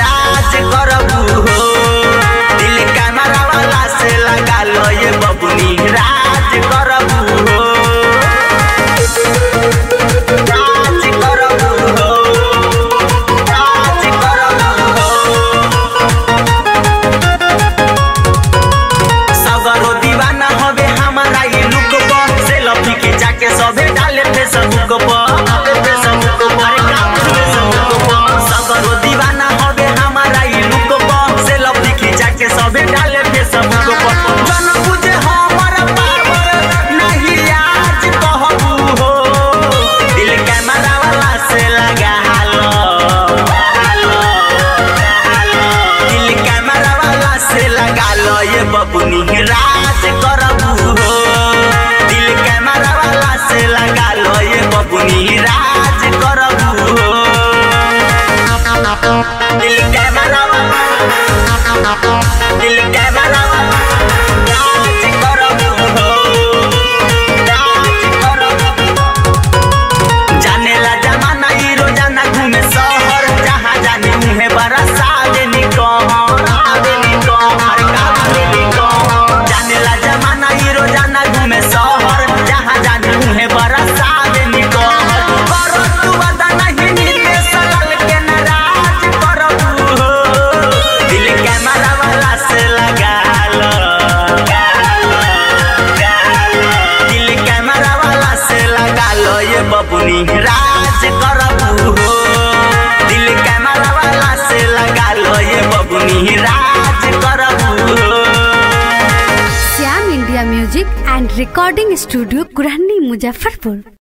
राज करबू हो दिल कैमरा वाला से लगा लो ये बबुनी राज करबू हो राज करबू हो राज करबू हो सगरो दीवाना होबे हमारा ये लुक पर सेल्फी के जाके सबे डाले फेसबुक पर राज करबू हो दिल कैमरा वाला से लगा लो ये बबुनी राज करबू हो। Shyam India music and recording studio Kurhani Muzaffarpur.